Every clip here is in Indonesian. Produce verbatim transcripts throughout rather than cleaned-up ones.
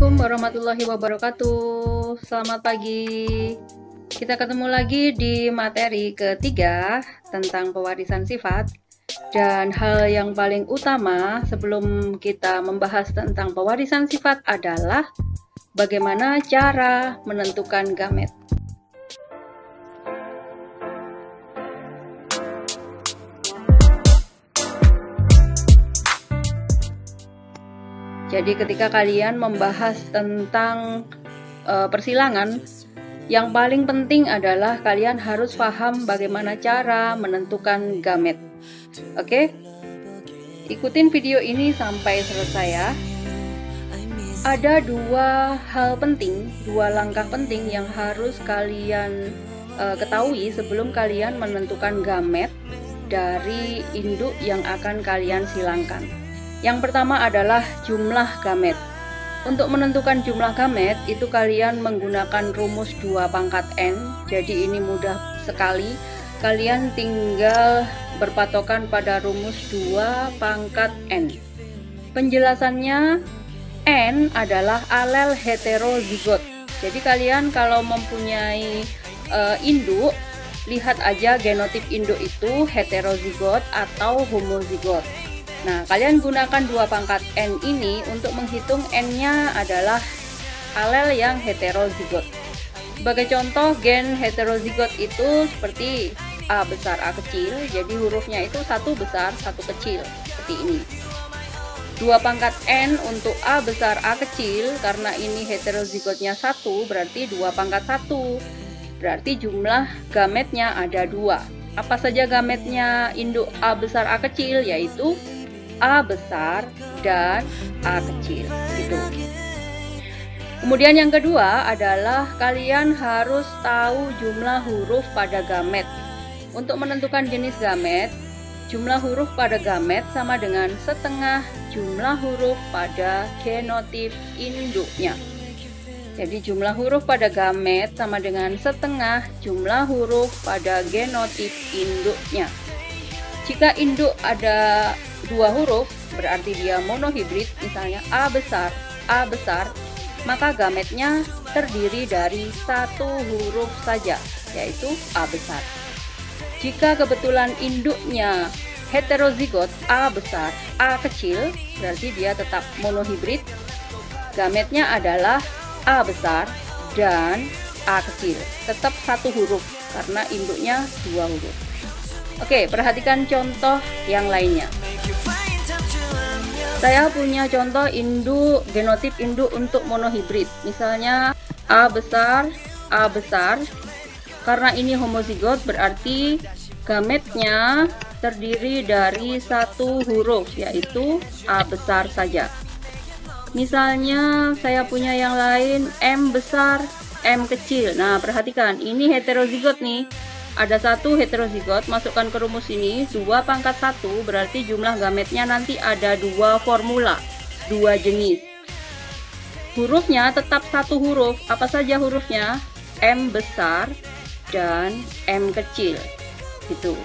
Assalamualaikum warahmatullahi wabarakatuh. Selamat pagi. Kita ketemu lagi di materi ketiga tentang pewarisan sifat. Dan hal yang paling utama sebelum kita membahas tentang pewarisan sifat adalah bagaimana cara menentukan gamet. Jadi ketika kalian membahas tentang e, persilangan, yang paling penting adalah kalian harus paham bagaimana cara menentukan gamet. Oke? Ikutin video ini sampai selesai ya. Ada dua hal penting, dua langkah penting yang harus kalian e, ketahui sebelum kalian menentukan gamet dari induk yang akan kalian silangkan. Yang pertama adalah jumlah gamet. Untuk menentukan jumlah gamet, itu kalian menggunakan rumus dua pangkat N. Jadi ini mudah sekali. Kalian tinggal berpatokan pada rumus dua pangkat N. Penjelasannya, N adalah alel heterozigot. Jadi kalian kalau mempunyai uh, induk, lihat aja genotip induk itu heterozigot atau homozigot. Nah, kalian gunakan dua pangkat N ini untuk menghitung N-nya adalah alel yang heterozigot. Sebagai contoh, gen heterozigot itu seperti A besar A kecil, jadi hurufnya itu satu besar, satu kecil, seperti ini. dua pangkat N untuk A besar A kecil, karena ini heterozigotnya satu, berarti dua pangkat satu. Berarti jumlah gametnya ada dua. Apa saja gametnya induk A besar A kecil, yaitu A besar dan A kecil gitu. Kemudian yang kedua adalah kalian harus tahu jumlah huruf pada gamet. Untuk menentukan jenis gamet, jumlah huruf pada gamet sama dengan setengah jumlah huruf pada genotip induknya. Jadi jumlah huruf pada gamet sama dengan setengah jumlah huruf pada genotip induknya. Jika induk ada dua huruf, berarti dia monohibrid, misalnya A besar, A besar, maka gametnya terdiri dari satu huruf saja, yaitu A besar. Jika kebetulan induknya heterozigot A besar, A kecil, berarti dia tetap monohibrid, gametnya adalah A besar dan A kecil, tetap satu huruf, karena induknya dua huruf. Oke, perhatikan contoh yang lainnya. Saya punya contoh induk, genotip induk untuk monohibrid. Misalnya A besar, A besar. Karena ini homozigot, berarti gametnya terdiri dari satu huruf, yaitu A besar saja. Misalnya saya punya yang lain M besar, M kecil. Nah, perhatikan, ini heterozigot nih. Ada satu heterozigot, masukkan ke rumus ini dua pangkat satu, berarti jumlah gametnya nanti ada dua formula, dua jenis. Hurufnya tetap satu huruf. Apa saja hurufnya? M besar dan M kecil. Gitu.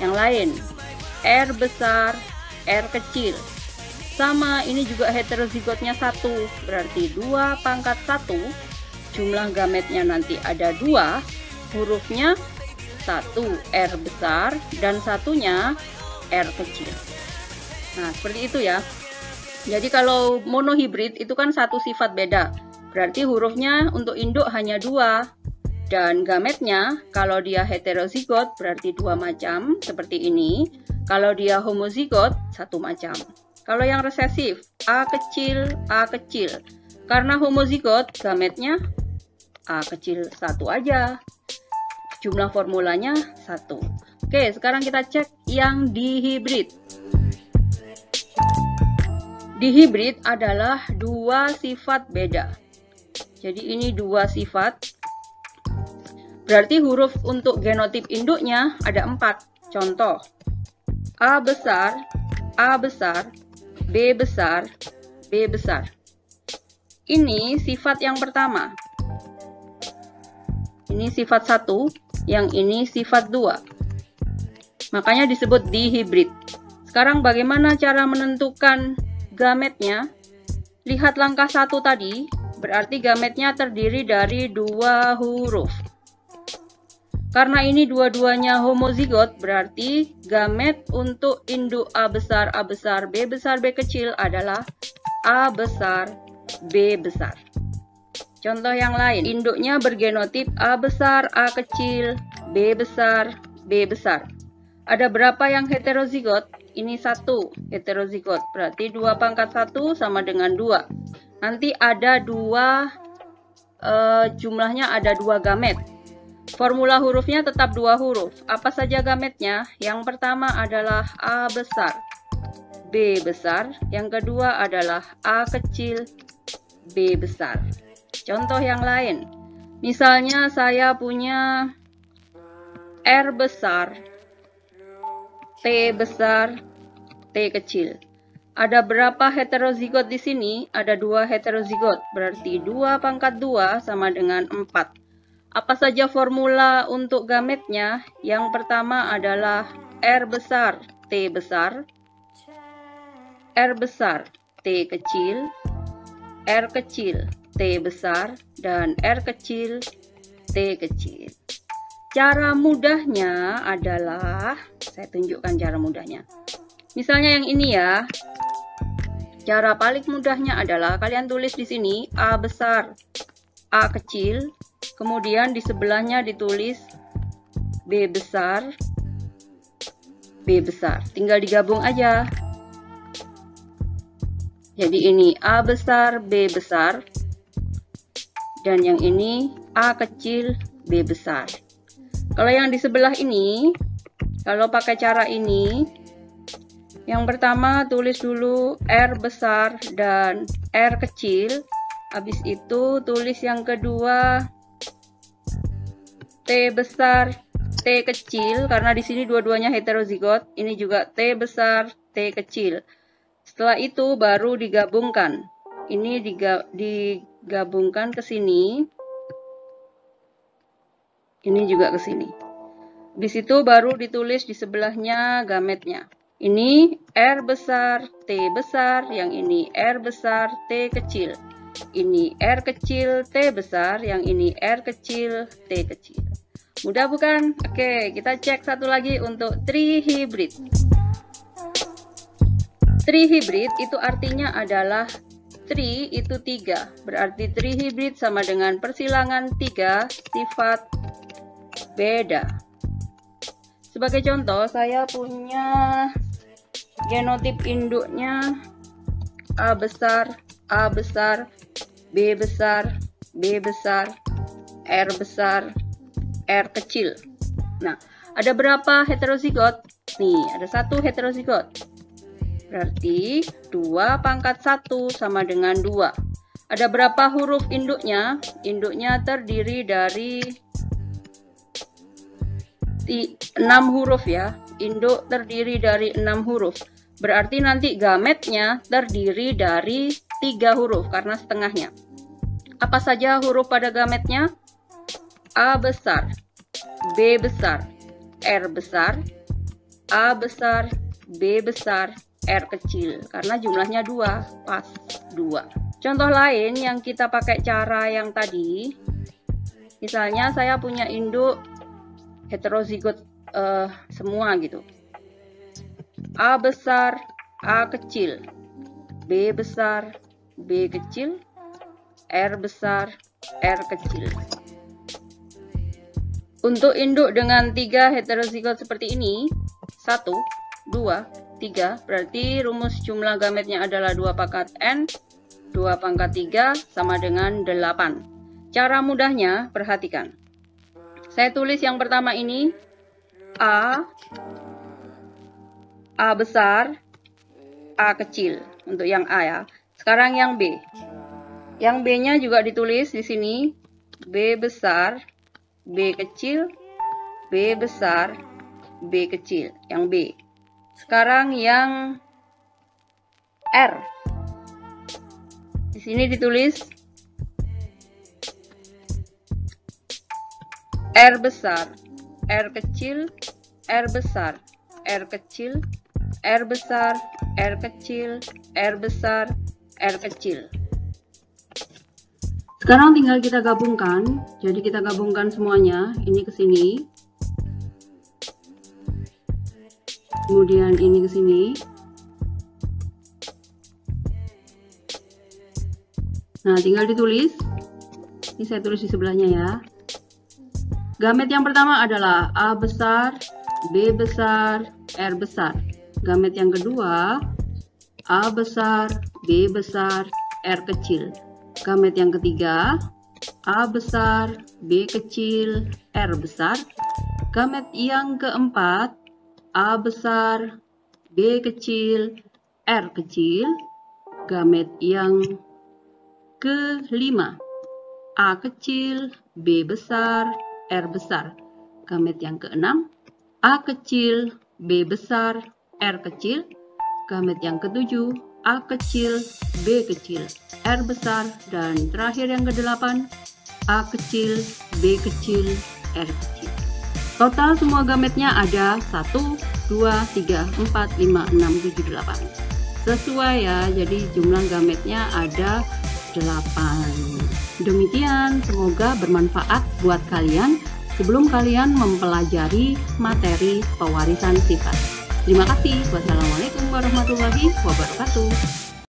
Yang lain R besar, R kecil. Sama, ini juga heterozigotnya satu, berarti dua pangkat satu. Jumlah gametnya nanti ada dua, hurufnya satu R besar dan satunya R kecil. Nah, seperti itu ya. Jadi kalau monohibrid itu kan satu sifat beda, berarti hurufnya untuk induk hanya dua, dan gametnya kalau dia heterozigot berarti dua macam seperti ini, kalau dia homozigot satu macam. Kalau yang resesif A kecil, A kecil, karena homozigot gametnya A kecil satu aja. Jumlah formulanya satu. Oke, sekarang kita cek yang dihibrid. Dihibrid adalah dua sifat beda. Jadi ini dua sifat. Berarti huruf untuk genotip induknya ada empat. Contoh, A besar, A besar, B besar, B besar. Ini sifat yang pertama. Ini sifat satu. Yang ini sifat dua. Makanya disebut dihibrid. Sekarang bagaimana cara menentukan gametnya? Lihat langkah satu tadi, berarti gametnya terdiri dari dua huruf. Karena ini dua-duanya homozigot, berarti gamet untuk induk A besar A besar B besar B kecil adalah A besar B besar. Contoh yang lain, induknya bergenotip A besar A kecil B besar B besar. Ada berapa yang heterozigot? Ini satu heterozigot, berarti dua pangkat satu sama dengan dua. Nanti ada dua, e, jumlahnya ada dua gamet. Formula hurufnya tetap dua huruf. Apa saja gametnya? Yang pertama adalah A besar, B besar. Yang kedua adalah A kecil, B besar. Contoh yang lain, misalnya saya punya R besar, T besar, T kecil. Ada berapa heterozigot di sini? Ada dua heterozigot, berarti dua pangkat dua sama dengan empat. Apa saja formula untuk gametnya? Yang pertama adalah R besar, T besar, R besar, T kecil, R kecil, T besar, dan R kecil, T kecil. Cara mudahnya adalah, saya tunjukkan cara mudahnya. Misalnya yang ini ya. Cara paling mudahnya adalah kalian tulis di sini A besar, A kecil, kemudian di sebelahnya ditulis B besar, B besar. Tinggal digabung aja. Jadi ini A besar, B besar, dan yang ini A kecil, B besar. Kalau yang di sebelah ini, kalau pakai cara ini, yang pertama tulis dulu R besar dan R kecil, habis itu tulis yang kedua T besar, T kecil, karena di sini dua-duanya heterozigot, ini juga T besar, T kecil. Setelah itu baru digabungkan, ini digabungkan ke sini. Ini juga ke sini. Di situ baru ditulis di sebelahnya gametnya. Ini R besar, T besar, yang ini R besar, T kecil. Ini R kecil, T besar, yang ini R kecil, T kecil. Mudah bukan? Oke, kita cek satu lagi untuk trihibrid. Trihibrid itu artinya adalah tri itu tiga. Berarti trihibrid sama dengan persilangan tiga sifat beda. Sebagai contoh, saya punya genotip induknya A besar, A besar, B besar, B besar, R besar, R kecil. Nah, ada berapa heterozigot? Nih, ada satu heterozigot. Berarti dua pangkat satu sama dengan dua. Ada berapa huruf induknya? Induknya terdiri dari enam huruf ya, induk terdiri dari enam huruf, berarti nanti gametnya terdiri dari tiga huruf karena setengahnya. Apa saja huruf pada gametnya? A besar, B besar, R besar, A besar, B besar, R kecil, karena jumlahnya dua, pas dua. Contoh lain yang kita pakai cara yang tadi, misalnya saya punya induk heterozigot uh, semua gitu. A besar, A kecil, B besar, B kecil, R besar, R kecil. Untuk induk dengan tiga heterozigot seperti ini, satu, dua, tiga, berarti rumus jumlah gametnya adalah dua pangkat N, dua pangkat tiga sama dengan delapan. Cara mudahnya, perhatikan. Saya tulis yang pertama ini A, A besar, A kecil untuk yang A ya. Sekarang yang B. Yang B-nya juga ditulis di sini B besar, B kecil, B besar, B kecil, yang B. Sekarang yang R. Di sini ditulis R besar, R kecil, R besar, R kecil, R besar, R kecil, R besar, R kecil. Sekarang tinggal kita gabungkan. Jadi kita gabungkan semuanya, ini ke sini, kemudian ini ke sini. Nah, tinggal ditulis. Ini saya tulis di sebelahnya ya. Gamet yang pertama adalah A besar, B besar, R besar. Gamet yang kedua A besar, B besar, R kecil. Gamet yang ketiga A besar, B kecil, R besar. Gamet yang keempat A besar, B kecil, R kecil. Gamet yang kelima A kecil, B besar, R besar. Gamet yang keenam A kecil, B besar, R kecil. Gamet yang ketujuh A kecil, B kecil, R besar. Dan terakhir yang kedelapan A kecil, B kecil, R kecil. Total semua gametnya ada satu, dua, tiga, empat, lima, enam, tujuh, delapan. Sesuai ya, jadi jumlah gametnya ada delapan. Demikian, semoga bermanfaat buat kalian sebelum kalian mempelajari materi pewarisan sifat. Terima kasih. Wassalamualaikum warahmatullahi wabarakatuh.